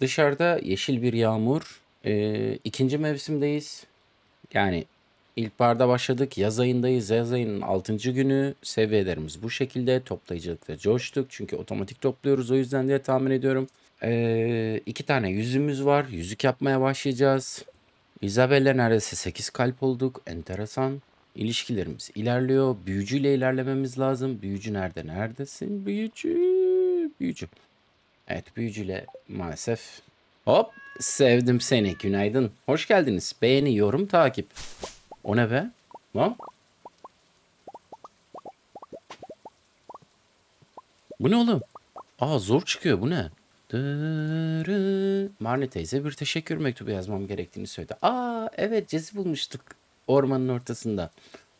Dışarıda yeşil bir yağmur. İkinci mevsimdeyiz. Yani ilkbaharda başladık. Yaz ayındayız. Yaz ayının 6. günü. Seviyelerimiz bu şekilde. Toplayıcılıkta coştuk. Çünkü otomatik topluyoruz. O yüzden diye tahmin ediyorum. 2 tane yüzüğümüz var. Yüzük yapmaya başlayacağız. Isabel'le neredeyse 8 kalp olduk. Enteresan. İlişkilerimiz ilerliyor. Büyücüyle ilerlememiz lazım. Büyücü nerede? Neredesin? Büyücü. Evet, büyücüyle maalesef. Hop, sevdim seni. Günaydın. Hoş geldiniz. Beğeni, yorum, takip. O ne be? Lan? Bu ne oğlum? Aa, zor çıkıyor. Bu ne? Marne teyze bir teşekkür mektubu yazmam gerektiğini söyledi. Aa, evet, cezi bulmuştuk ormanın ortasında.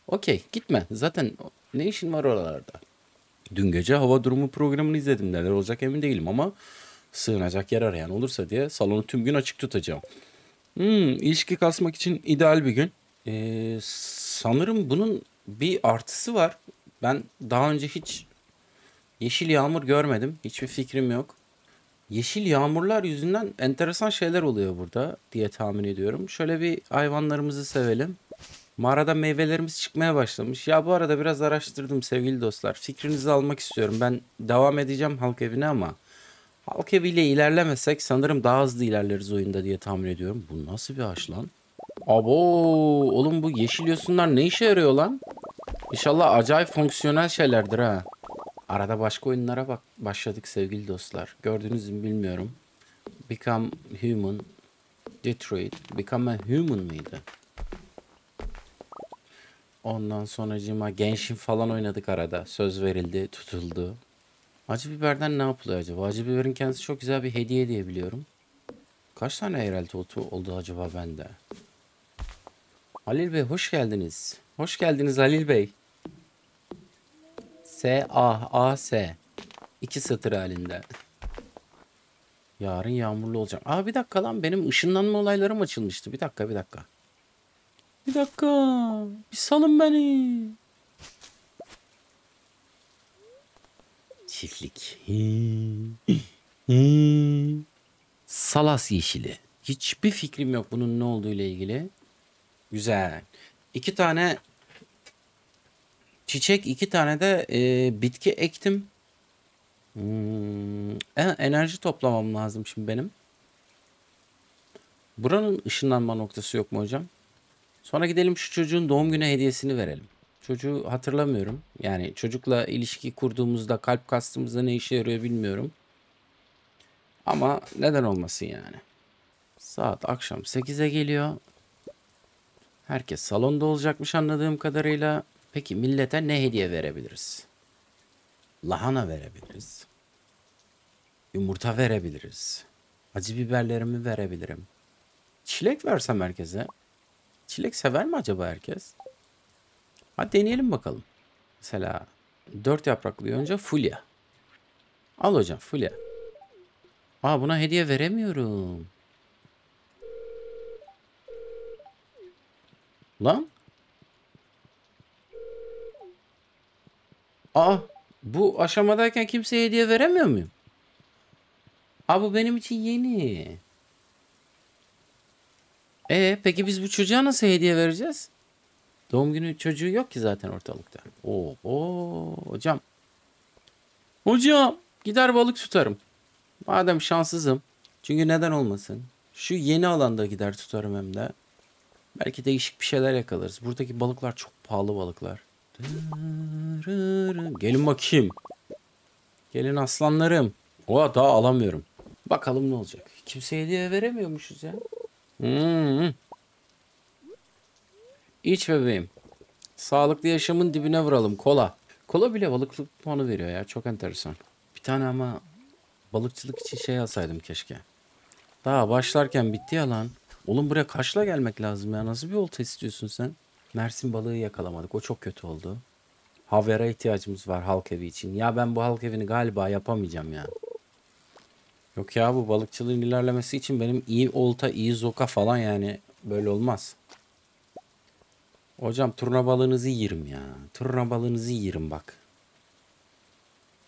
Okey, gitme. Zaten ne işin var oralarda? Dün gece hava durumu programını izledim. Neler olacak emin değilim ama sığınacak yer arayan olursa diye salonu tüm gün açık tutacağım. İlişki kasmak için ideal bir gün. Sanırım bunun bir artısı var. Ben daha önce hiç yeşil yağmur görmedim. Hiçbir fikrim yok. Yeşil yağmurlar yüzünden enteresan şeyler oluyor burada diye tahmin ediyorum. Şöyle bir hayvanlarımızı sevelim. Mağarada meyvelerimiz çıkmaya başlamış. Ya bu arada biraz araştırdım sevgili dostlar. Fikrinizi almak istiyorum. Ben devam edeceğim halk evine ama halk eviyle ilerlemesek sanırım daha hızlı ilerleriz oyunda diye tahmin ediyorum. Bu nasıl bir ağaç lan? Abo, oğlum bu yeşil yosunlar ne işe yarıyor lan? İnşallah acayip fonksiyonel şeylerdir ha. Arada başka oyunlara başladık sevgili dostlar. Gördünüz mü bilmiyorum. Become Human, Detroit. Become a Human mıydı? Ondan sonracığıma Genshin falan oynadık arada. Söz verildi, tutuldu. Acı biberden ne yapılıyor acaba? Acı biberin kendisi çok güzel bir hediye diye biliyorum. Kaç tane eğrelti oldu acaba bende? Halil Bey hoş geldiniz. Hoş geldiniz Halil Bey. S-A-A-S. 2 satır halinde. Yarın yağmurlu olacak. Aa, bir dakika lan, benim ışınlanma olaylarım açılmıştı. Bir dakika. Bir salın beni. Çiftlik. Salas yeşili. Hiçbir fikrim yok bunun ne olduğu ile ilgili. Güzel. 2 tane çiçek, 2 tane de bitki ektim. Enerji toplamam lazım şimdi benim. Buranın ışınlanma noktası yok mu hocam? Sonra gidelim şu çocuğun doğum günü hediyesini verelim. Çocuğu hatırlamıyorum. Yani çocukla ilişki kurduğumuzda kalp kastığımızda ne işe yarıyor bilmiyorum. Ama neden olmasın yani. Saat akşam 8'e geliyor. Herkes salonda olacakmış anladığım kadarıyla. Peki millete ne hediye verebiliriz? Lahana verebiliriz. Yumurta verebiliriz. Acı biberlerimi verebilirim. Çilek versem herkese. Çilek sever mi acaba herkes? Hadi deneyelim bakalım. Mesela 4 yapraklı yonca fulya. Al hocam fulya. Aa, buna hediye veremiyorum. Lan. Aa, bu aşamadayken kimseye hediye veremiyor muyum? Aa, bu benim için yeni. Peki biz bu çocuğa nasıl hediye vereceğiz? Doğum günü çocuğu yok ki zaten ortalıkta. Oo hocam. Hocam gider balık tutarım. Madem şanssızım. Çünkü neden olmasın? Şu yeni alanda gider tutarım hem de. Belki değişik bir şeyler yakalarız. Buradaki balıklar çok pahalı balıklar. Gelin bakayım. Gelin aslanlarım. Oha, daha alamıyorum. Bakalım ne olacak. Kimseye hediye veremiyormuşuz ya. İç bebeğim. Sağlıklı yaşamın dibine vuralım. Kola. Kola bile balıklık puanı veriyor ya. Çok enteresan. Bir tane ama balıkçılık için şey alsaydım keşke. Daha başlarken bitti ya lan. Oğlum buraya kaşla gelmek lazım ya. Nasıl bir olta istiyorsun sen? Mersin balığı yakalamadık. O çok kötü oldu. Havyara ihtiyacımız var halk evi için. Ya ben bu halk evini galiba yapamayacağım ya. Yok ya, bu balıkçılığın ilerlemesi için benim iyi olta, iyi zoka falan yani böyle olmaz. Hocam turna balığınızı yerim ya. Turna balığınızı yerim bak.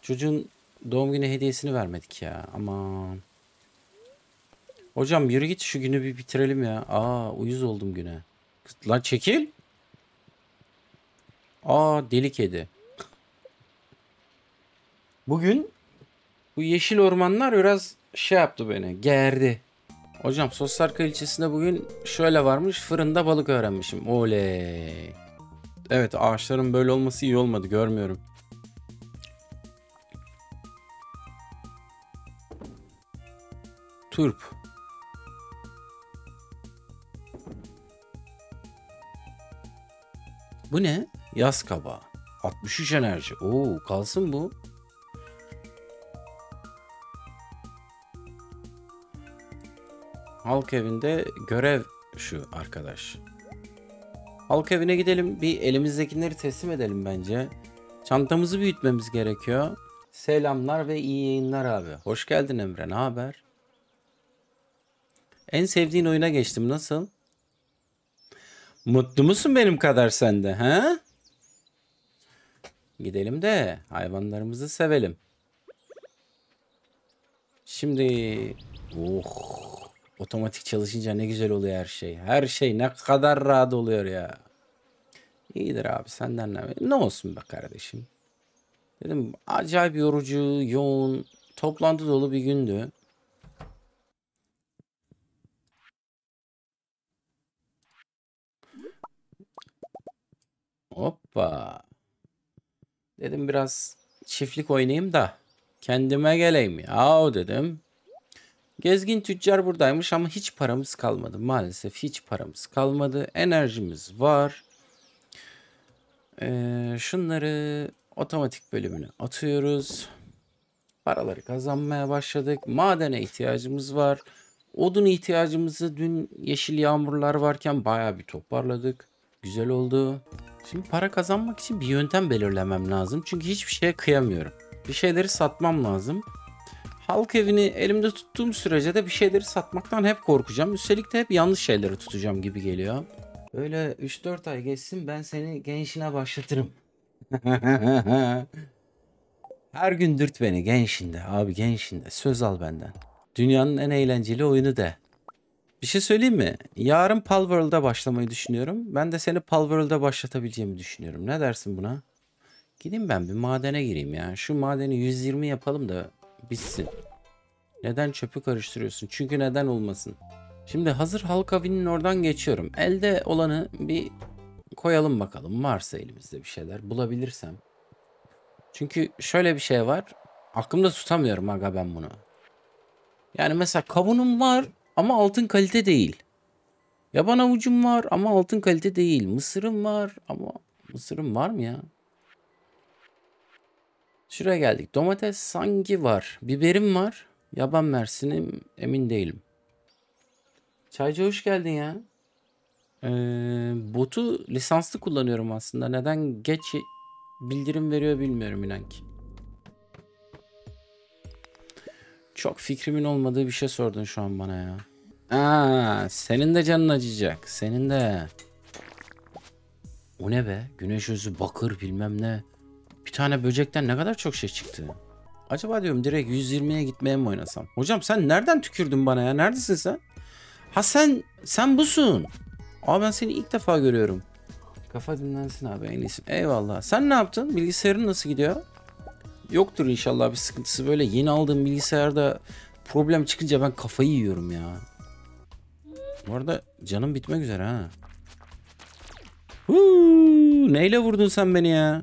Çocuğun doğum günü hediyesini vermedik ya. Aman. Hocam yürü git, şu günü bir bitirelim ya. Aa, uyuz oldum güne. Lan çekil. Aa, deli kedi. Bugün bu yeşil ormanlar biraz şey yaptı beni, gerdi. Hocam Soslarka ilçesinde bugün şöyle varmış, fırında balık öğrenmişim. Oley. Evet, ağaçların böyle olması iyi olmadı, görmüyorum. Turp. Bu ne? Yaz kabağı. 63 enerji. Oo, kalsın bu. Halk evinde görev şu arkadaş. Halk evine gidelim, bir elimizdekileri teslim edelim bence. Çantamızı büyütmemiz gerekiyor. Selamlar ve iyi yayınlar abi. Hoş geldin Emre, ne haber? En sevdiğin oyuna geçtim, nasıl? Mutlu musun benim kadar sen de, he? Gidelim de hayvanlarımızı sevelim. Şimdi oh, otomatik çalışınca ne güzel oluyor her şey. Her şey ne kadar rahat oluyor ya. İyidir abi, senden ne olsun be kardeşim. Dedim acayip yorucu, yoğun, toplantı dolu bir gündü. Hoppa. Dedim biraz çiftlik oynayayım da kendime geleyim ya dedim. Gezgin tüccar buradaymış ama hiç paramız kalmadı. Maalesef hiç paramız kalmadı. Enerjimiz var. Şunları otomatik bölümüne atıyoruz. Paraları kazanmaya başladık. Madene ihtiyacımız var. Odun ihtiyacımızı dün yeşil yağmurlar varken bayağı bir toparladık. Güzel oldu. Şimdi para kazanmak için bir yöntem belirlemem lazım. Çünkü hiçbir şeye kıyamıyorum. Bir şeyleri satmam lazım. Halk evini elimde tuttuğum sürece de bir şeyleri satmaktan hep korkacağım. Üstelik de hep yanlış şeyleri tutacağım gibi geliyor. Böyle 3-4 ay geçsin, ben seni gençine başlatırım. Her gün dürt beni gençinde abi, gençinde. Söz al benden. Dünyanın en eğlenceli oyunu de. Bir şey söyleyeyim mi? Yarın Palworld'a başlamayı düşünüyorum. Ben de seni Palworld'a başlatabileceğimi düşünüyorum. Ne dersin buna? Gideyim ben bir madene gireyim ya. Şu madeni 120 yapalım da bitsin. Neden çöpü karıştırıyorsun? Çünkü neden olmasın? Şimdi hazır halk avinin oradan geçiyorum. Elde olanı bir koyalım bakalım. Varsa elimizde bir şeyler bulabilirsem. Çünkü şöyle bir şey var. Aklımda tutamıyorum aga ben bunu. Yani mesela kavunum var ama altın kalite değil. Yaban avucum var ama altın kalite değil. Mısırım var ama... Mısırım var mı ya? Şuraya geldik. Domates sanki var. Biberim var. Yaban mersinim emin değilim. Çaycı hoş geldin ya. Botu lisanslı kullanıyorum aslında. Neden geç bildirim veriyor bilmiyorum inan ki. Çok fikrimin olmadığı bir şey sordun şu an bana ya. Aa, senin de canın acıyacak. Senin de. O ne be? Güneş özü, bakır bilmem ne. Bir tane böcekten ne kadar çok şey çıktı. Acaba diyorum direkt 120'ye gitmeye mi oynasam? Hocam sen nereden tükürdün bana ya? Neredesin sen? Ha sen busun. Abi ben seni ilk defa görüyorum. Kafa dinlensin abi, en iyisi. Eyvallah. Sen ne yaptın? Bilgisayarın nasıl gidiyor? Yoktur inşallah bir sıkıntısı. Böyle yeni aldığım bilgisayarda problem çıkınca ben kafayı yiyorum ya. Bu arada canım bitmek üzere ha. Huu, neyle vurdun sen beni ya?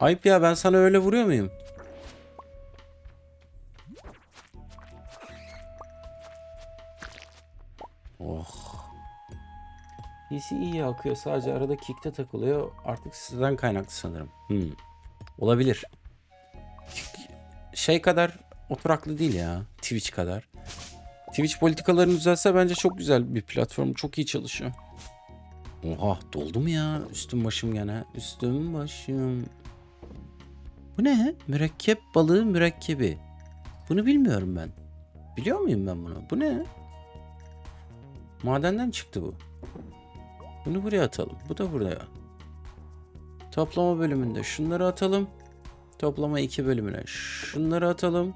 Ayıp ya, ben sana öyle vuruyor muyum? PC iyi akıyor. Sadece arada kick'te takılıyor. Artık sizden kaynaklı sanırım. Olabilir. Şey kadar oturaklı değil ya. Twitch kadar. Twitch politikalarını düzelse bence çok güzel bir platform. Çok iyi çalışıyor. Oha, doldu mu ya? Üstüm başım gene. Üstüm başım. Bu ne? Mürekkep balığı mürekkebi. Bunu bilmiyorum ben. Biliyor muyum ben bunu? Bu ne? Madenden çıktı bu. Bunu buraya atalım. Bu da buraya. Toplama bölümünde şunları atalım. Toplama 2 bölümüne şunları atalım.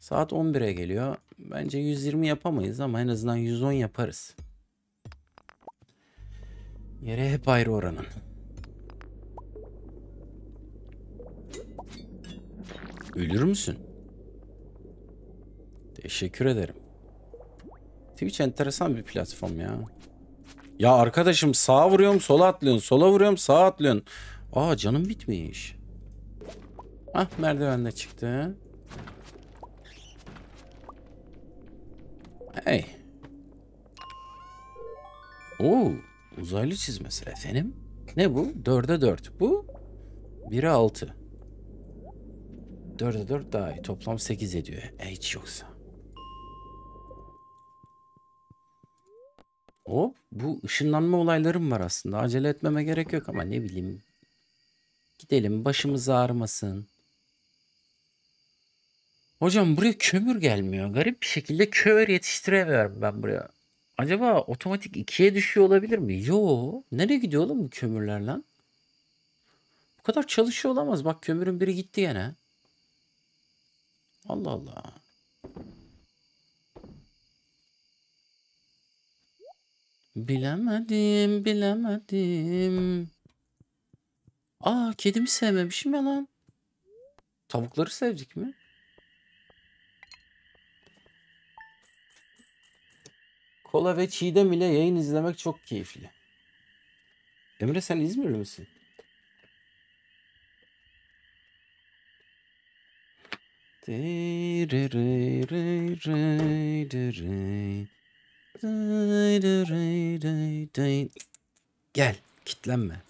Saat 11'e geliyor. Bence 120 yapamayız ama en azından 110 yaparız. Yere hep ayrı oranın. Ölür müsün? Teşekkür ederim. Twitch enteresan bir platform ya. Ya arkadaşım sağa vuruyorum sola atlıyorsun. Sola vuruyorum sağa atlıyorsun. Aa canım bitmiş. Hah merdivenle çıktı. Hey. Oo, uzaylı çizmesi efendim. Ne bu? 4'e 4. Bu 1'e 6. 4'e 4 daha iyi. Toplam 8 ediyor. Hiç yoksa. Hop. Bu ışınlanma olaylarım var aslında. Acele etmeme gerek yok ama ne bileyim. Gidelim. Başımız ağrımasın. Hocam buraya kömür gelmiyor. Garip bir şekilde kömür yetiştiremiyorum ben buraya. Acaba otomatik 2'ye düşüyor olabilir mi? Yo. Nereye gidiyor oğlum bu kömürler lan? Bu kadar çalışıyor olamaz. Bak kömürün biri gitti gene. Allah Allah. Bilemedim, bilemedim. Aa, kedimi sevmemişim ya lan. Tavukları sevdik mi? Kola ve Çiğdem ile yayın izlemek çok keyifli. Emre sen İzmirli misin? Gel, kitlenme.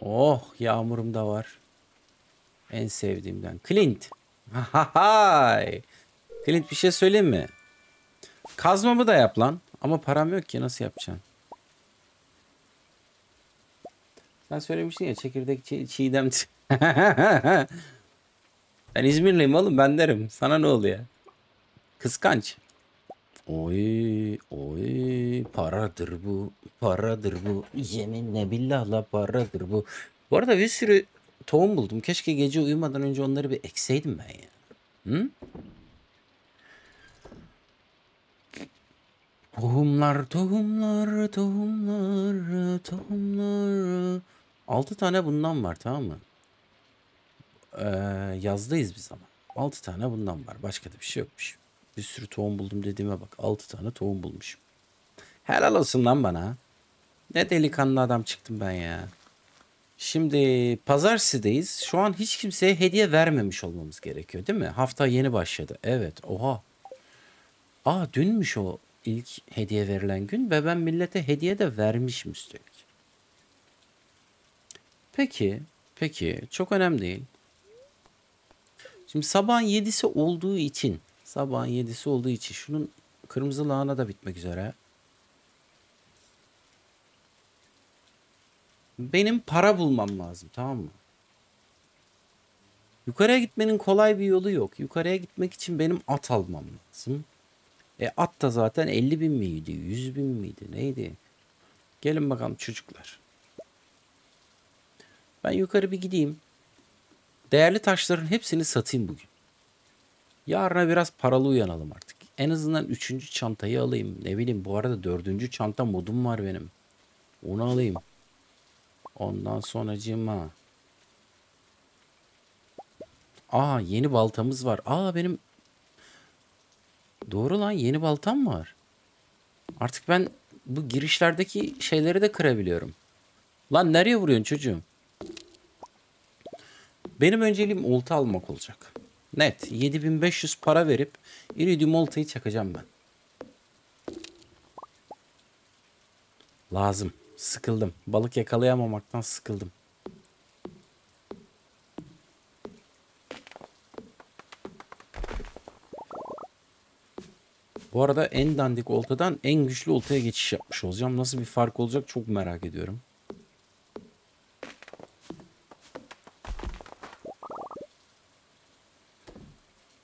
Oh, yağmurum da var. En sevdiğimden. Clint. Clint bir şey söyleyeyim mi? Kazmamı da yap lan. Ama param yok ki nasıl yapacaksın? Sen söylemiştin ya çekirdek çiğdem. Ben İzmirliyim oğlum ben derim. Sana ne oluyor? Kıskanç. Oy oy paradır bu. Paradır bu. Yeminle billahla paradır bu. Bu arada bir sürü tohum buldum. Keşke gece uyumadan önce onları bir ekseydim ben ya. Hı? Tohumlar, tohumlar, tohumlar, tohumlar. 6 tane bundan var tamam mı? Yazdayız biz ama. 6 tane bundan var. Başka da bir şey yokmuş. Bir sürü tohum buldum dediğime bak. 6 tane tohum bulmuşum. Helal olsun lan bana. Ne delikanlı adam çıktım ben ya. Şimdi pazartesideyiz. Şu an hiç kimseye hediye vermemiş olmamız gerekiyor değil mi? Hafta yeni başladı. Evet. Oha. Aa dünmüş o. İlk hediye verilen gün ve ben millete hediye de vermişim üstelik. Peki, peki çok önemli değil. Şimdi sabahın 7'si olduğu için, sabahın 7'si olduğu için şunun kırmızı lahana da bitmek üzere. Benim para bulmam lazım tamam mı? Yukarıya gitmenin kolay bir yolu yok. Yukarıya gitmek için benim at almam lazım. E at da zaten 50 bin miydi? 100 bin miydi? Neydi? Gelin bakalım çocuklar. Ben yukarı bir gideyim. Değerli taşların hepsini satayım bugün. Yarına biraz paralı uyanalım artık. En azından 3. çantayı alayım. Ne bileyim bu arada 4. çanta modum var benim. Onu alayım. Ondan sonracığıma. Aa yeni baltamız var. Aa benim... Doğru lan yeni baltam var. Artık ben bu girişlerdeki şeyleri de kırabiliyorum. Lan nereye vuruyorsun çocuğum? Benim önceliğim olta almak olacak. Net 7500 para verip iridium oltayı çakacağım ben. Lazım. Sıkıldım. Balık yakalayamamaktan sıkıldım. Bu arada en dandik oltadan en güçlü oltaya geçiş yapmış olacağım. Nasıl bir fark olacak çok merak ediyorum.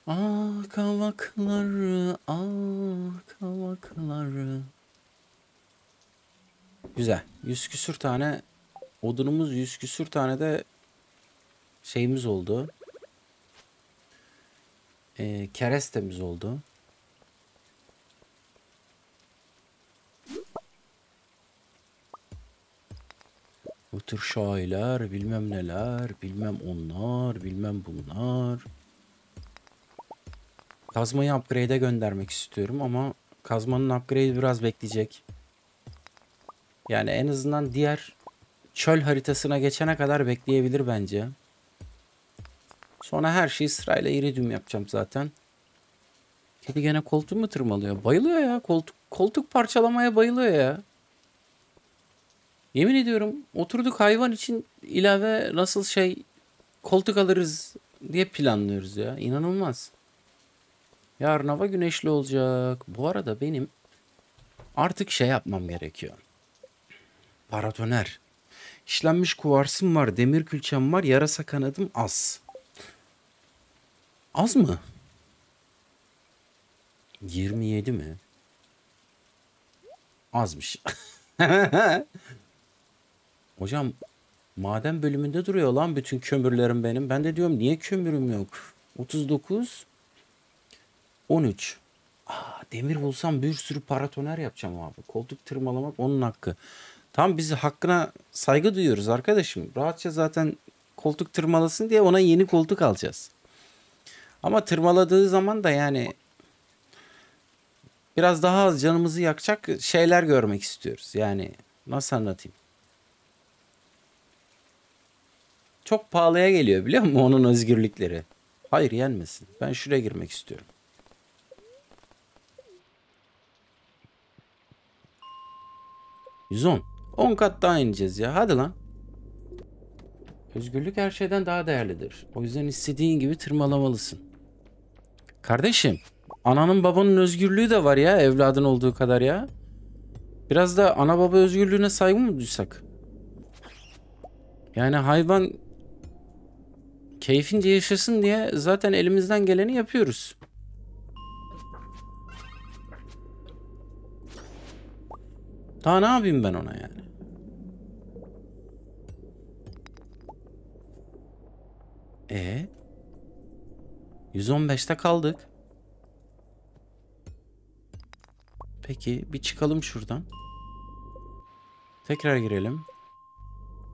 Ah kavakları, ah kavakları. Güzel. 100 küsür tane odunumuz, 100 küsür tane de şeyimiz oldu. Kerestemiz oldu. Bu tür şairler, bilmem neler, bilmem onlar, bilmem bunlar. Kazmayı upgrade'e göndermek istiyorum ama kazmanın upgrade'i biraz bekleyecek. Yani en azından diğer çöl haritasına geçene kadar bekleyebilir bence. Sonra her şeyi sırayla iridium yapacağım zaten. Kedi gene koltuğu mu tırmalıyor? Bayılıyor ya. Koltuk parçalamaya bayılıyor ya. Yemin ediyorum oturduk hayvan için ilave nasıl koltuk alırız diye planlıyoruz ya. İnanılmaz. Yarın hava güneşli olacak. Bu arada benim artık yapmam gerekiyor. Paratoner. İşlenmiş kuvarsım var. Demir külçem var. Yarasa kanadım az. Az mı? 27 mi? Azmış. Hocam maden bölümünde duruyor lan bütün kömürlerim benim. Ben de diyorum niye kömürüm yok? 39. 13. Demir bulsam bir sürü paratoner yapacağım abi. Koltuk tırmalamak onun hakkı. Tam biz hakkına saygı duyuyoruz arkadaşım. Rahatça zaten koltuk tırmalasın diye ona yeni koltuk alacağız. Ama tırmaladığı zaman da yani biraz daha az canımızı yakacak şeyler görmek istiyoruz. Yani nasıl anlatayım? Çok pahalıya geliyor biliyor musun onun özgürlükleri? Hayır yenmesin. Ben şuraya girmek istiyorum. %10. 10 kat daha ineceğiz ya. Hadi lan. Özgürlük her şeyden daha değerlidir. O yüzden istediğin gibi tırmalamalısın. Kardeşim, ananın babanın özgürlüğü de var ya evladın olduğu kadar ya. Biraz da ana baba özgürlüğüne saygı mı duysak? Yani hayvan keyfince yaşasın diye zaten elimizden geleni yapıyoruz. Daha ne yapayım ben ona yani? E 115'te kaldık. Peki bir çıkalım şuradan. Tekrar girelim.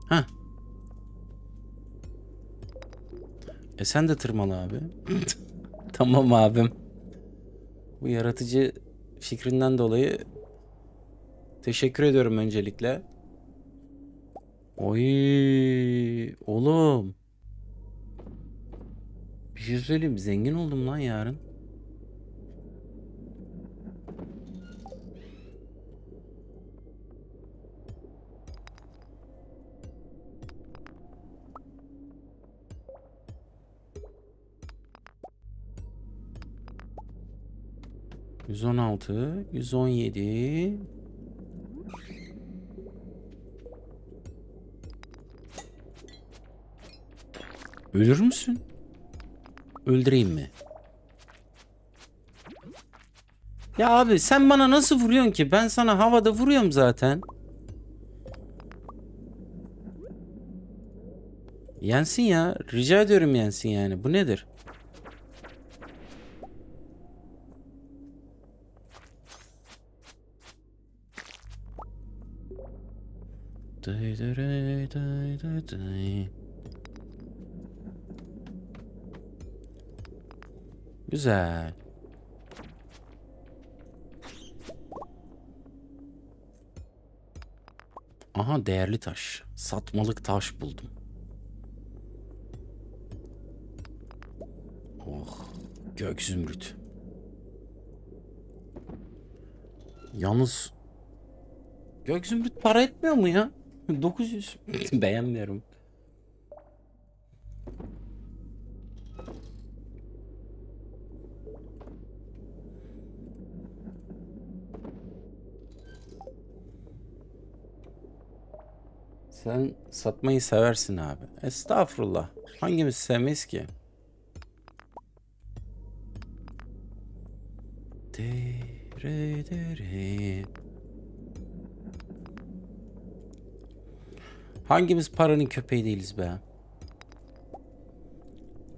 Ha. Sen de tırmala abi. Tamam abim. Bu yaratıcı fikrinden dolayı teşekkür ediyorum öncelikle. Oy oğlum. Bir şey söyleyeyim, zengin oldum lan yarın. %16, 117. Ölür müsün? Öldüreyim mi? Ya abi sen bana nasıl vuruyorsun ki? Ben sana havada vuruyorum zaten. Yensin ya. Rica ediyorum yensin yani. Bu nedir? Day day day day day. Güzel. Aha değerli taş. Satmalık taş buldum. Oh. Gök zümrüt. Yalnız gök zümrüt para etmiyor mu ya? 900. Beğenmiyorum. Sen satmayı seversin abi. Estağfurullah. Hangimiz sevmeyiz ki? Hangimiz paranın köpeği değiliz be?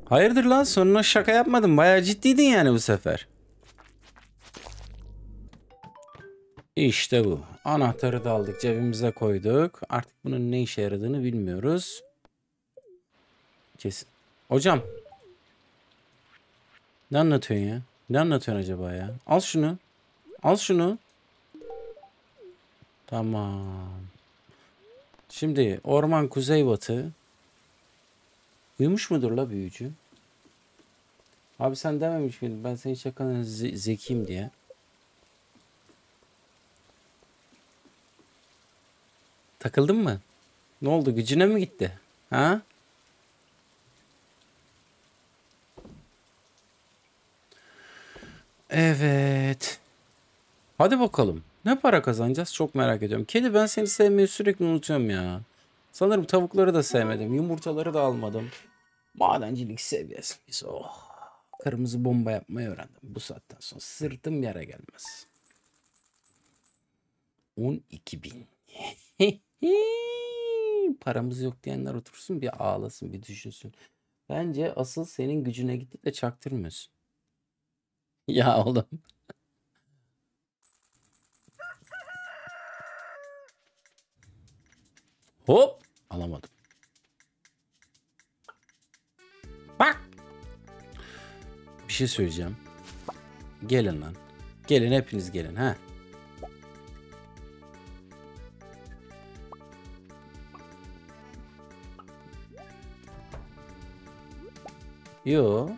Hayırdır lan, sonuna şaka yapmadım. Bayağı ciddiydin yani bu sefer. İşte bu. Anahtarı da aldık, cebimize koyduk. Artık bunun ne işe yaradığını bilmiyoruz. Kesin. Hocam. Ne anlatıyorsun ya? Ne anlatıyorsun acaba ya? Al şunu. Al şunu. Tamam. Şimdi orman kuzeybatı. Uyumuş mudur la büyücü? Abi sen dememiş miydin? Ben senin şakanın zekiyim diye. Takıldın mı? Ne oldu? Gücüne mi gitti? Ha? Evet. Hadi bakalım. Ne para kazanacağız? Çok merak ediyorum. Kedi, ben seni sevmeyi sürekli unutuyorum ya. Sanırım tavukları da sevmedim. Yumurtaları da almadım. Madencilik seviyesi. Oh. Kırmızı bomba yapmayı öğrendim. Bu saatten sonra sırtım yere gelmez. 12.000. Paramız yok diyenler otursun bir ağlasın, bir düşünsün. Bence asıl senin gücüne gidip de çaktırmıyorsun. Ya oğlum. Hop, alamadım. Bak. Bir şey söyleyeceğim. Gelin lan. Gelin, hepiniz gelin ha. Yo,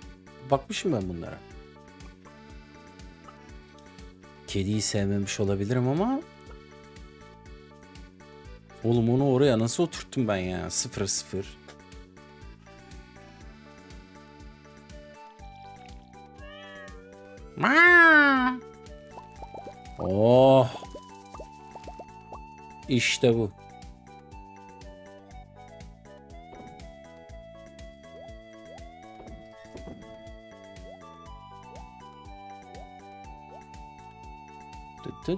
bakmışım ben bunlara. Kediyi sevmemiş olabilirim ama oğlum onu oraya nasıl oturttum ben ya? 0-0. Oh. İşte bu. Oh,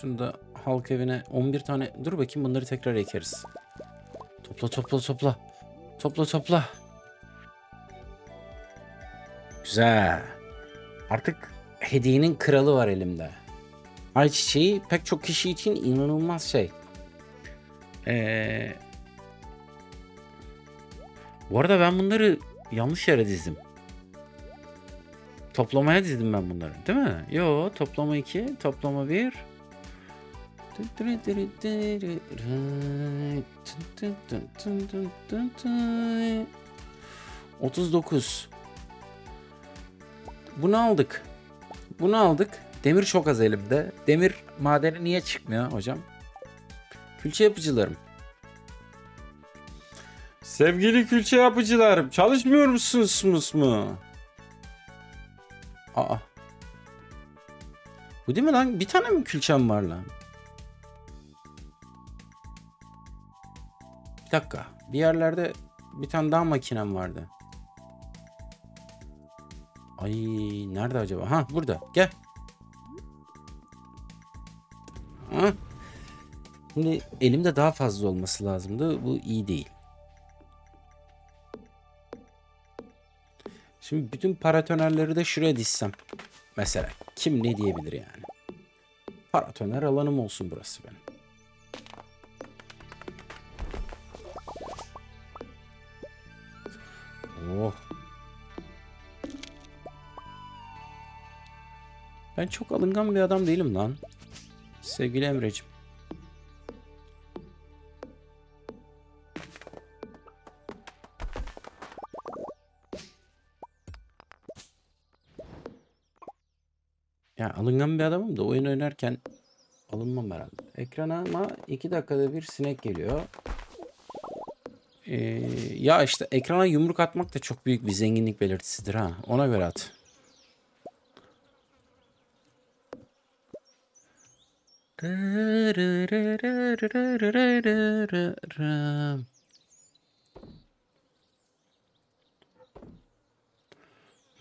şunu da halk evine 11 tane. Dur bakayım, bunları tekrar ekeriz. Topla topla topla. Topla topla. Güzel. Artık hediyenin kralı var elimde. Ayçiçeği pek çok kişi için inanılmaz şey. Bu arada ben bunları yanlış yere dizdim. Toplamaya dizdim ben bunları, değil mi? Yo, toplama 2, toplama 1. 39. Bunu aldık. Bunu aldık. Demir çok az elimde. Demir madeni niye çıkmıyor hocam? Külçe yapıcılarım. Sevgili külçe yapıcılarım, çalışmıyor musunuz mu? Aa. Bu değil mi lan? Bir tane mi külçem var lan? Bir dakika. Bir yerlerde bir tane daha makinem vardı. Ay, nerede acaba? Ha, burada. Gel. Şimdi elimde daha fazla olması lazımdı. Bu iyi değil. Şimdi bütün paratonerleri de şuraya dizsem. Mesela kim ne diyebilir yani? Paratoner alanım olsun burası benim. Oh. Ben çok alıngan bir adam değilim lan. Sevgili Emre'cim. Ya alıngan bir adamım da oyun oynarken alınmam herhalde. Ekrana ama 2 dakikada bir sinek geliyor. Ya işte ekrana yumruk atmak da çok büyük bir zenginlik belirtisidir ha. Ona göre at.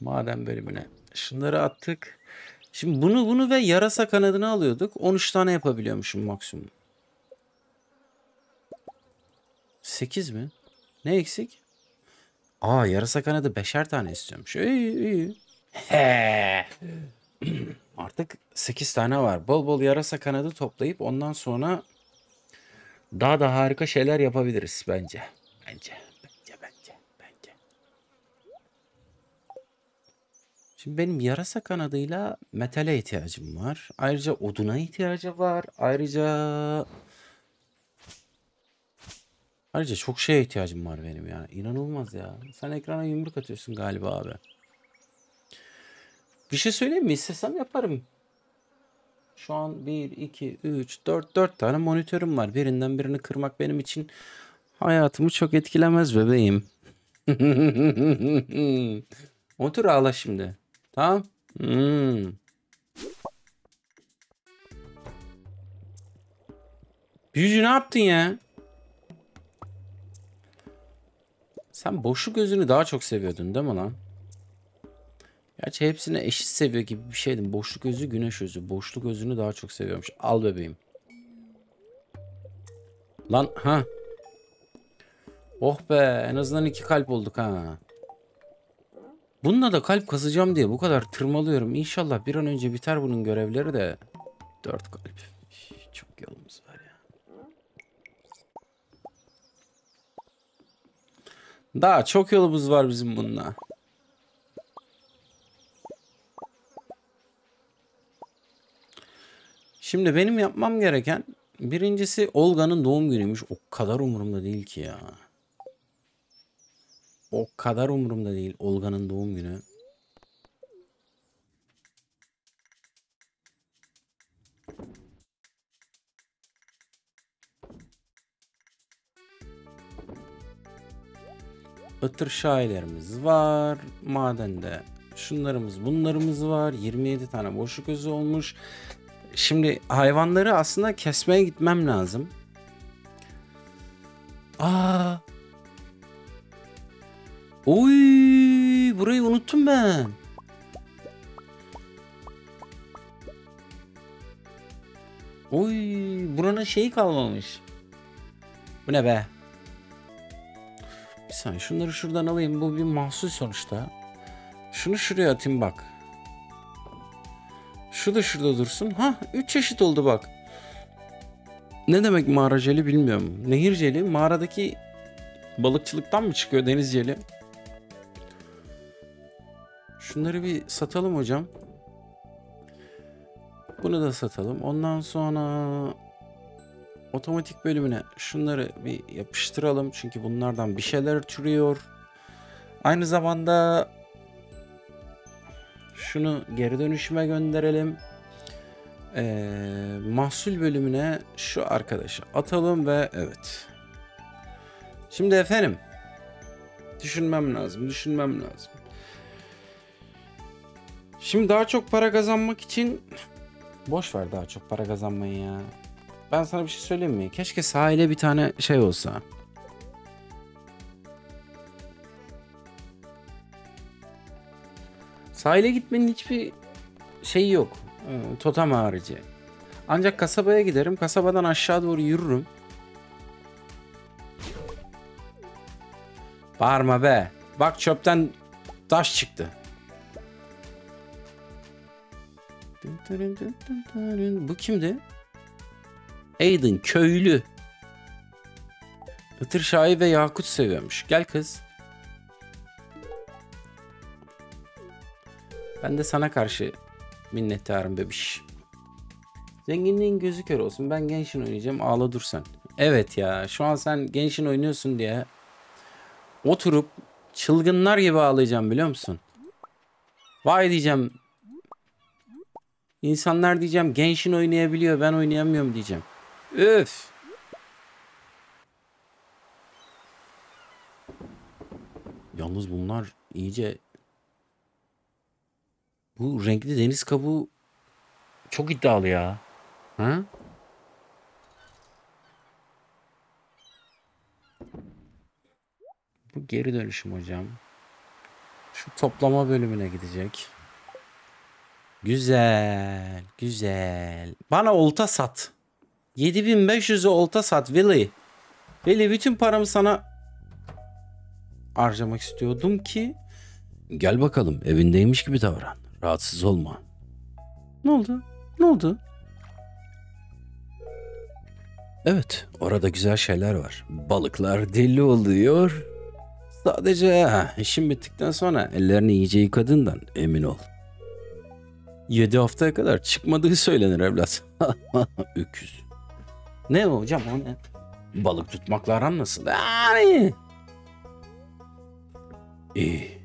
Maden bölümüne şunları attık. Şimdi bunu ve yarasa kanadını alıyorduk. 13 tane yapabiliyormuşum maksimum. 8 mi? Ne eksik? Aa, yarasa kanadı 5'er tane istiyormuş. İyi iyi. Artık 8 tane var. Bol bol yarasa kanadı toplayıp ondan sonra daha da harika şeyler yapabiliriz bence. Bence. Şimdi benim yarasa kanadıyla metale ihtiyacım var. Ayrıca oduna ihtiyacı var. Ayrıca çok şeye ihtiyacım var benim ya. İnanılmaz ya. Sen ekrana yumruk atıyorsun galiba abi. Bir şey söyleyeyim mi? İstesem yaparım. Şu an 1, 2, 3, 4, 4 tane monitörüm var. Birinden birini kırmak benim için hayatımı çok etkilemez bebeğim. Otur ağla şimdi. Tamam. Büyücü ne yaptın ya? Sen boşluk gözünü daha çok seviyordun değil mi lan? Gerçi hepsine eşit seviyor gibi bir şeydim. Boşluk gözü, güneş gözü. Boşluk gözünü daha çok seviyormuş. Al bebeğim. Lan ha. Oh be, en azından 2 kalp olduk ha. Bununla da kalp kasacağım diye bu kadar tırmalıyorum. İnşallah bir an önce biter bunun görevleri de. 4 kalp. Çok yolumuz var ya. Daha çok yolumuz var bizim bununla. Şimdi benim yapmam gereken birincisi Olga'nın doğum günüymüş. O kadar umurumda değil ki ya. O kadar umurumda değil Olga'nın doğum günü. Itır şairlerimiz var. Madende şunlarımız bunlarımız var. 27 tane boşluk gözü olmuş. Şimdi hayvanları aslında kesmeye gitmem lazım. Aa. Oy, burayı unuttum ben. Oy, buranın şeyi kalmamış. Bu ne be? Bir saniye, şunları şuradan alayım. Bu bir mahsul sonuçta. Şunu şuraya atayım bak. Şu da şurada dursun. Ha, 3 çeşit oldu bak. Ne demek mağara jeli bilmiyorum. Nehir jeli mağaradaki balıkçılıktan mı çıkıyor, deniz jeli? Şunları bir satalım hocam. Bunu da satalım. Ondan sonra otomatik bölümüne şunları bir yapıştıralım. Çünkü bunlardan bir şeyler türüyor. Aynı zamanda şunu geri dönüşüme gönderelim. Mahsul bölümüne şu arkadaşı atalım ve evet. Şimdi efendim. Düşünmem lazım. Şimdi daha çok para kazanmak için... Boş ver daha çok para kazanmayı ya. Ben sana bir şey söyleyeyim mi? Keşke sahile bir tane şey olsa. Sahile gitmenin hiçbir şeyi yok. Totem harici. Ancak kasabaya giderim. Kasabadan aşağı doğru yürürüm. Bağırma be. Bak çöpten taş çıktı. Bu kimdi? Aiden köylü. Itır Şahi ve Yakut seviyormuş. Gel kız. Ben de sana karşı minnettarım bebiş. Zenginliğin gözü kör olsun. Ben Genshin oynayacağım. Ağla dur sen. Evet ya. Şu an sen Genshin oynuyorsun diye oturup çılgınlar gibi ağlayacağım biliyor musun? Vay diyeceğim. İnsanlar diyeceğim Genshin oynayabiliyor. Ben oynayamıyorum diyeceğim. Üf. Yalnız bunlar iyice... Bu renkli deniz kabuğu çok iddialı ya. Ha? Bu geri dönüşüm hocam. Şu toplama bölümüne gidecek. Güzel. Güzel. Bana olta sat. 7500'e olta sat Veli. Veli, bütün paramı sana harcamak istiyordum ki. Gel bakalım, evindeymiş gibi davran. Rahatsız olma. Ne oldu? Ne oldu? Evet, orada güzel şeyler var. Balıklar deli oluyor. Sadece işin bittikten sonra ellerini iyice yıkadığından emin ol. 7 haftaya kadar çıkmadığı söylenir evlat. Öküz. Ne hocam, o ne? Balık tutmakla aran nasıl? Yani. İyi.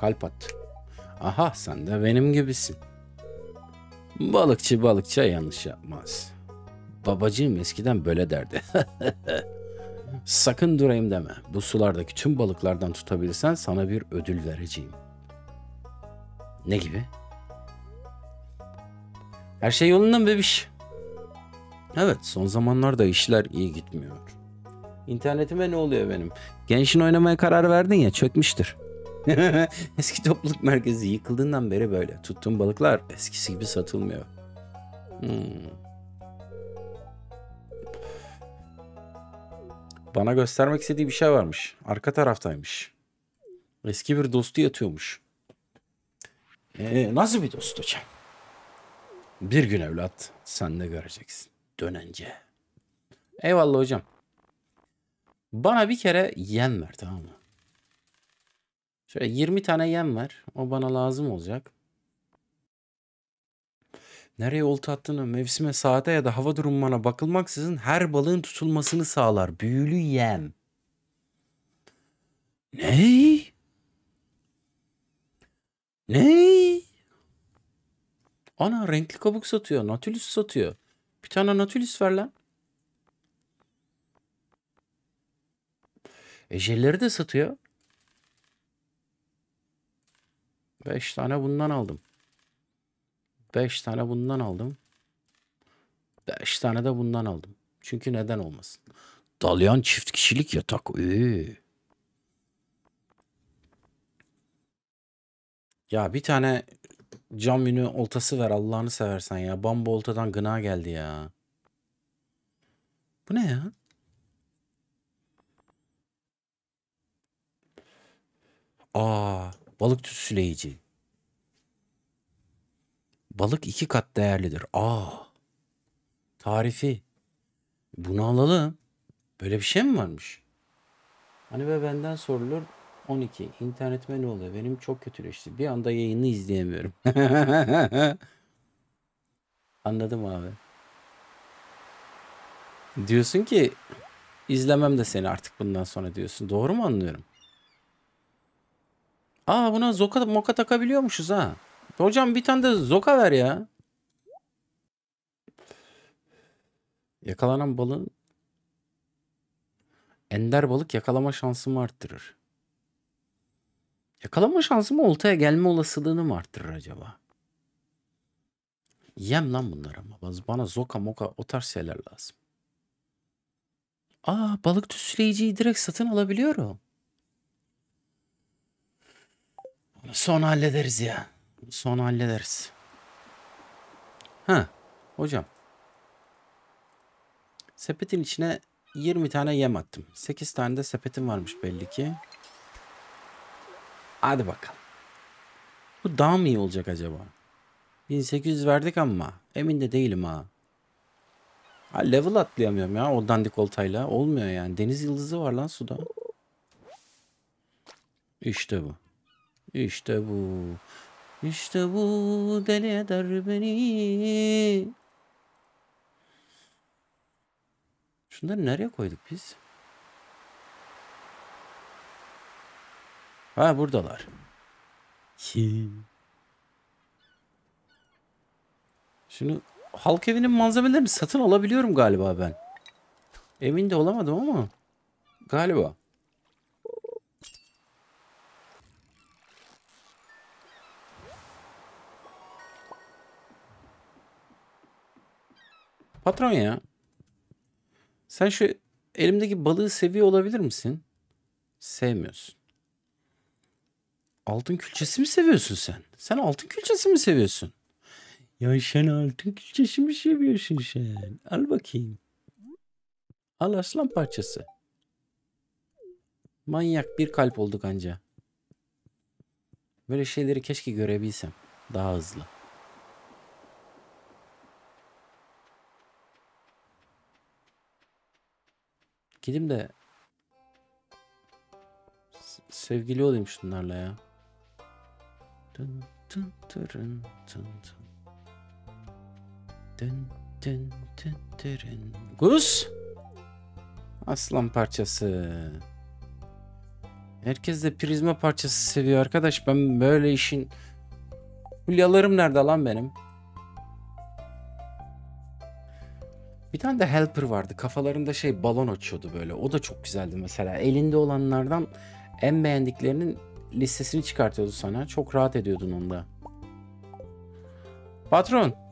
Kalp at. Aha, sen de benim gibisin. Balıkçı balıkça yanlış yapmaz. Babacığım eskiden böyle derdi. Sakın durayım deme. Bu sulardaki tüm balıklardan tutabilirsen sana bir ödül vereceğim. Ne gibi? Her şey yolunda mı bebiş? Evet, son zamanlarda işler iyi gitmiyor. İnternetime ne oluyor benim? Gençin oynamaya karar verdin ya, çökmüştür. Eski topluluk merkezi yıkıldığından beri böyle. Tuttuğum balıklar eskisi gibi satılmıyor. Bana göstermek istediği bir şey varmış. Arka taraftaymış. Eski bir dostu yatıyormuş. Nasıl bir dost hocam? Bir gün evlat, sen de göreceksin. Dönence. Eyvallah hocam. Bana bir kere yem ver, tamam mı? Şöyle 20 tane yem ver. O bana lazım olacak. Nereye olta attığını, mevsime, saate ya da hava durumuna bakılmaksızın her balığın tutulmasını sağlar. Büyülü yem. Ney? Ney? Ana, renkli kabuk satıyor. Nautilus satıyor. Bir tane Nautilus ver lan. Jelleri de satıyor. 5 tane bundan aldım. 5 tane bundan aldım. 5 tane de bundan aldım. Çünkü neden olmasın? Dalyan çift kişilik yatak. Ya bir tane cam yünü oltası ver Allah'ını seversen ya. Bambu oltadan gına geldi ya. Bu ne ya? Aa, balık tütsüleyici. Balık 2 kat değerlidir. Aa. Tarifi. Bunu alalım. Böyle bir şey mi varmış? Hani ve benden sorulur. 12. İnternetime ne oluyor? Benim çok kötüleşti. Bir anda yayını izleyemiyorum. Anladım abi. Diyorsun ki izlemem de seni artık bundan sonra diyorsun. Doğru mu anlıyorum? Aa, buna zoka moka takabiliyormuşuz ha. Hocam bir tane de zoka ver ya. Yakalanan balığın ender balık yakalama şansımı arttırır. Yakalama şansımı, oltaya gelme olasılığını mı arttırır acaba? Yem lan bunlar ama. Bana zoka moka o tarz şeyler lazım. Aa, balık tüsleyiciyi direkt satın alabiliyorum. Son hallederiz ya. Son hallederiz. Ha, hocam. Sepetin içine 20 tane yem attım. 8 tane de sepetim varmış belli ki. Hadi bakalım. Bu daha mı iyi olacak acaba? 1800 verdik ama emin de değilim ha. Ha, level atlayamıyorum ya o dandik oltayla. Olmuyor yani. Deniz yıldızı var lan suda. İşte bu. İşte bu. İşte bu deli eder beni. Şunları nereye koyduk biz? Ha, buradalar. Şimdi halk evinin malzemelerini satın alabiliyorum galiba ben. Emin de olamadım ama galiba. Patron ya. Sen şu elimdeki balığı seviyor olabilir misin? Sevmiyorsun. Altın külçesi mi seviyorsun sen? Sen altın külçesi mi seviyorsun? Ya sen altın külçesi mi seviyorsun sen? Al bakayım. Al aslan parçası. Manyak bir kalp olduk anca. Böyle şeyleri keşke görebilsem. Daha hızlı. Gidim de sevgili olayım şunlarla ya. Dın dın dırın dın dın. Dın dın dın dırın. Gus! Aslan parçası. Herkes de prizma parçası seviyor arkadaş. Ben böyle işin... Hulyalarım nerede lan benim? Bir tane de helper vardı. Kafalarında şey balon açıyordu böyle. O da çok güzeldi mesela. Elinde olanlardan en beğendiklerinin listesini çıkartıyordu sana. Çok rahat ediyordun onda. Patron.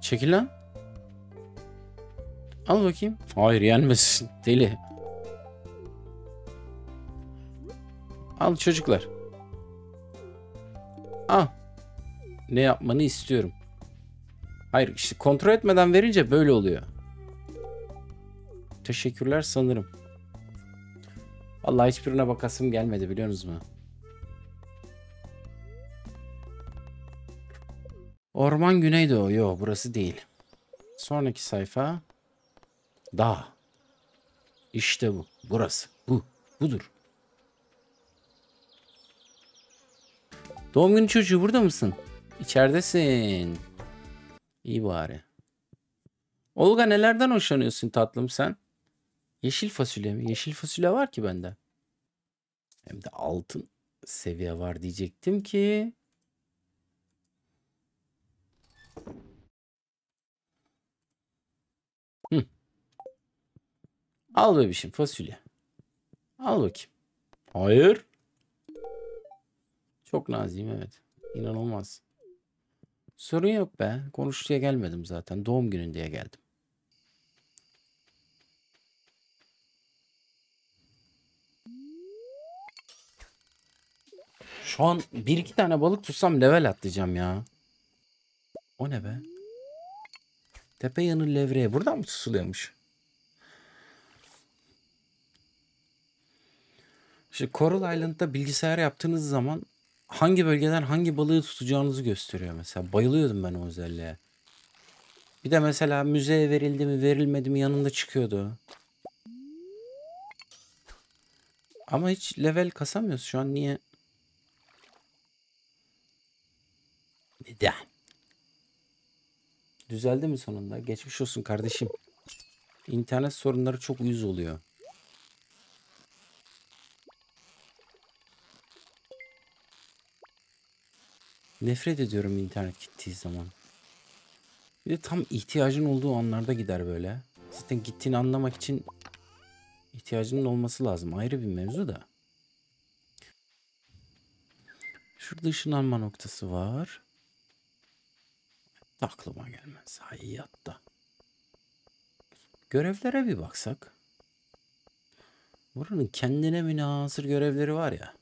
Çekil lan. Al bakayım. Hayır yenmesin. Deli. Al çocuklar. Al. Ne yapmanı istiyorum. Hayır işte kontrol etmeden verince böyle oluyor. Teşekkürler sanırım. Vallahi hiçbirine bakasım gelmedi biliyor musunuz mu? Orman Güneydoğu. Yo burası değil. Sonraki sayfa. Dağ. İşte bu. Burası. Bu. Budur. Doğum günü çocuğu burada mısın? İçeridesin. İyi bari. Olga nelerden hoşlanıyorsun tatlım sen? Yeşil fasulye mi? Yeşil fasulye var ki bende. Hem de altın seviye var diyecektim ki. Hı. Al bebişim fasulye. Al bakayım. Hayır. Çok naziyim evet. İnanılmaz. Sorun yok be. Konuş diye gelmedim zaten. Doğum günün diye geldim. Şu an bir iki tane balık tutsam level atlayacağım ya. O ne be? Tepe yanı levreye. Buradan mı tutuluyormuş? Şimdi Coral Island'da bilgisayar yaptığınız zaman hangi bölgeden hangi balığı tutacağınızı gösteriyor mesela. Bayılıyordum ben o özelliğe. Bir de mesela müzeye verildi mi verilmedi mi yanında çıkıyordu. Ama hiç level kasamıyoruz şu an niye? Neden? Düzeldi mi sonunda? Geçmiş olsun kardeşim. İnternet sorunları çok uyuz oluyor. Nefret ediyorum internet gittiği zaman. Bir de tam ihtiyacın olduğu anlarda gider böyle. Zaten gittiğini anlamak için ihtiyacının olması lazım. Ayrı bir mevzu da. Şurada ışınlanma noktası var. Aklıma gelmez. Hayatta. Görevlere bir baksak. Buranın kendine münhasır görevleri var ya.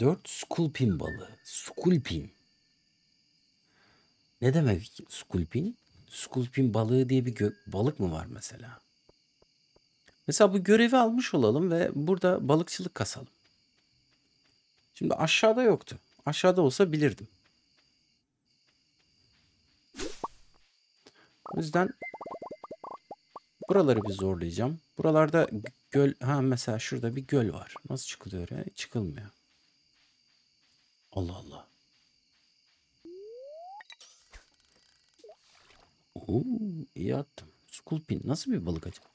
4 sculpin balığı. Sculpin. Ne demek sculpin? Sculpin balığı diye bir balık mı var mesela? Mesela bu görevi almış olalım ve burada balıkçılık kasalım. Şimdi aşağıda yoktu. Aşağıda olsa bilirdim. O yüzden buraları bir zorlayacağım. Buralarda göl... Ha mesela şurada bir göl var. Nasıl çıkılıyor ya? Çıkılmıyor. Allah Allah. Oo, iyi attım. Sculpin nasıl bir balık acaba?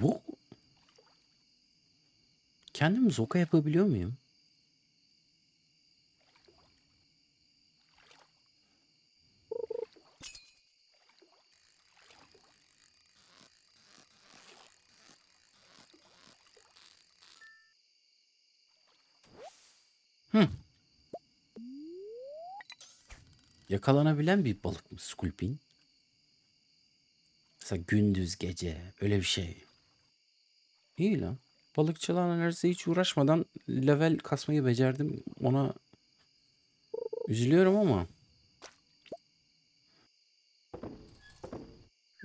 Bu. Kendim zoka yapabiliyor muyum? yakalanabilen bir balık mı skulpin? Mesela gündüz gece öyle bir şey. İyi lan. Balıkçılığa neredeyse hiç uğraşmadan level kasmayı becerdim. Ona üzülüyorum ama.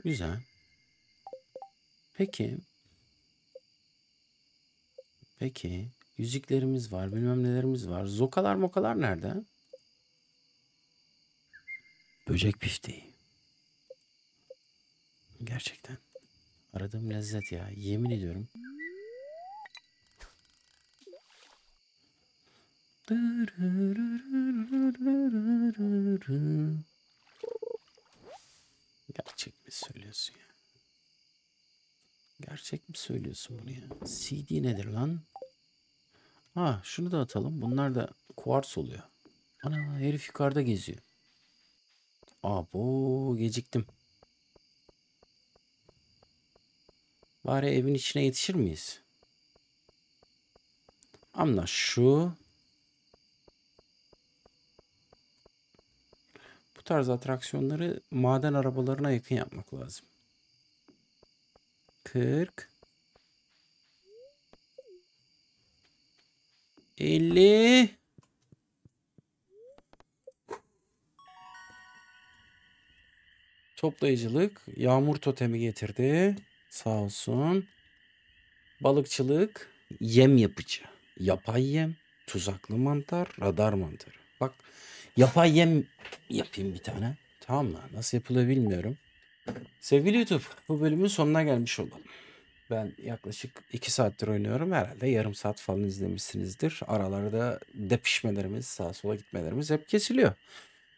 Güzel. Peki. Peki. Yüzüklerimiz var. Bilmem nelerimiz var. Zokalar mokalar nerede? Böcek pifteği. Gerçekten. Aradığım lezzet ya. Yemin ediyorum. Gerçek mi söylüyorsun ya? Gerçek mi söylüyorsun bunu ya? CD nedir lan? Ha, şunu da atalım. Bunlar da kuarts oluyor. Ana, herif yukarıda geziyor. Abo, geciktim. Bari evin içine yetişir miyiz? Amla şu. Bu tarz atraksiyonları maden arabalarına yakın yapmak lazım. 40 50. Toplayıcılık yağmur totemi getirdi. Sağ olsun. Balıkçılık yem yapıcı. Yapay yem, tuzaklı mantar, radar mantarı. Bak, yapay yem yapayım bir tane. Tamam lan, nasıl yapılıyor bilmiyorum. Sevgili YouTube, bu bölümün sonuna gelmiş olalım. Ben yaklaşık 2 saattir oynuyorum. Herhalde yarım saat falan izlemişsinizdir. Aralarda depişmelerimiz, sağa sola gitmelerimiz hep kesiliyor.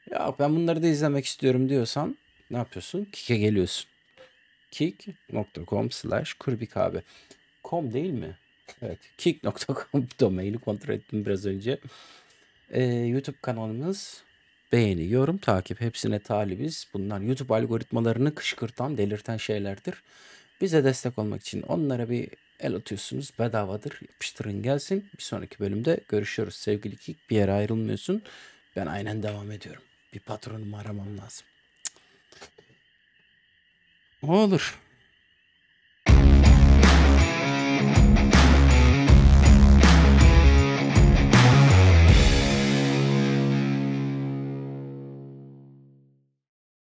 Ya ben bunları da izlemek istiyorum diyorsan ne yapıyorsun? Kick'e geliyorsun. Kick.com/KurbikAbi. Com değil mi? Evet. Kick.com domaini kontrol ettim biraz önce. YouTube kanalımız, beğeni, yorum, takip, hepsine talibiz. Bunlar YouTube algoritmalarını kışkırtan, delirten şeylerdir. Bize destek olmak için onlara bir el atıyorsunuz. Bedavadır. Yapıştırın gelsin. Bir sonraki bölümde görüşürüz. Sevgili Kik, bir yere ayrılmıyorsun. Ben aynen devam ediyorum. Bir patronumu aramam lazım. Olur.